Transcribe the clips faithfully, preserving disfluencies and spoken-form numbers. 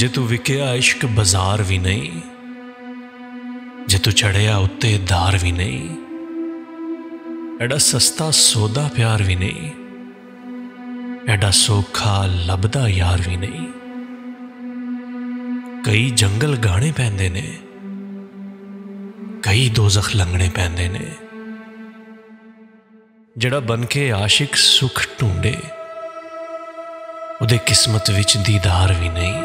जे तू विकया इश्क बाजार भी नहीं, जे तू चढ़िया उत्ते दार भी नहीं, एडा सस्ता सौदा प्यार भी नहीं, एडा सोखा लभदा यार भी नहीं। कई जंगल गाने पैंदे ने, कई दोजख लंघने पैंदे ने। जड़ा बनके आशिक सुख ढूंढे, उदे किस्मत विच दीदार भी नहीं।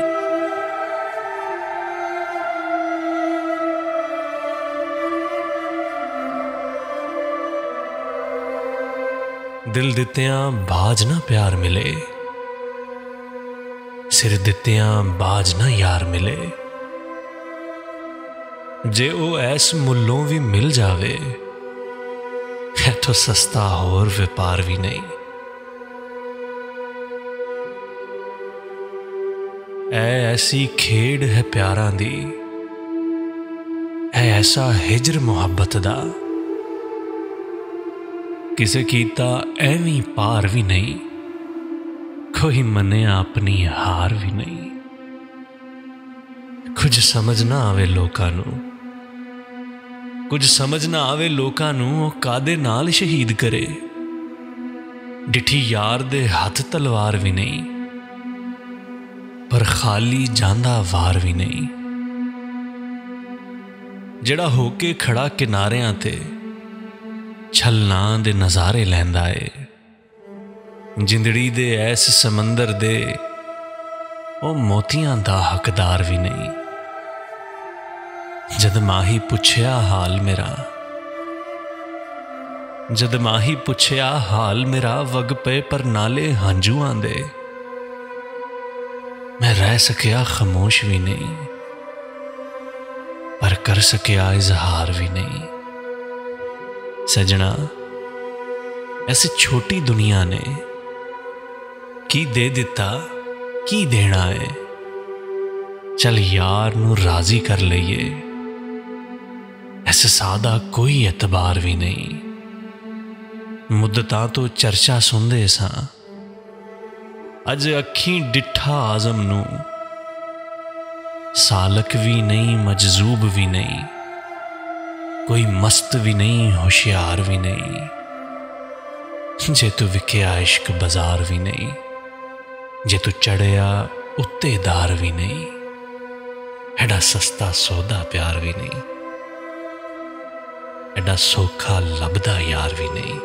दिल दित्यां बाज ना प्यार मिले, सिर दित्यां बाज ना यार मिले। जे ओ ऐस मुल्लों भी मिल जावे, है तो सस्ता होर व्यापार भी नहीं। ऐ ऐसी खेड़ है प्यारां दी, ऐ ऐसा हिजर मुहब्बत दा। किसे कीता ऐवीं पार भी नहीं, कोई मने अपनी हार भी नहीं। कुछ समझ ना आवे लोकां नू, कुछ समझ ना आवे लोकां नू, ओ कादे नाल शहीद करे। डिठी यार दे हथ तलवार भी नहीं, पर खाली जांदा वार भी नहीं। जड़ा होके खड़ा किनारियां ते छलना दे नज़ारे लैंदा है, जिंदड़ी दे ऐस समंदर दे ओ मोतियां दा हकदार भी नहीं। जद माही पुछया हाल मेरा, जद माही पुछया हाल मेरा, वग पे पर नाले हंजुआं दे। मैं रह सकया खामोश भी नहीं, पर कर सकया इजहार भी नहीं। सजना, ऐसी छोटी दुनिया ने की दे दिता, की देना है। चल यार नू राजी कर लइए, ऐसे सादा कोई एतबार भी नहीं। मुद्दतां तो चर्चा सुनदे सां, अज अखीं डिठा आजम नू। सालक भी नहीं, मजजूब भी नहीं, कोई मस्त भी नहीं, होशियार भी नहीं। जे तू विकया इश्क बाजार भी नहीं, जे तू चढ़िया उत्ते दार भी नहीं, एडा सस्ता सौदा प्यार भी नहीं, एडा सोखा लभदा यार भी नहीं।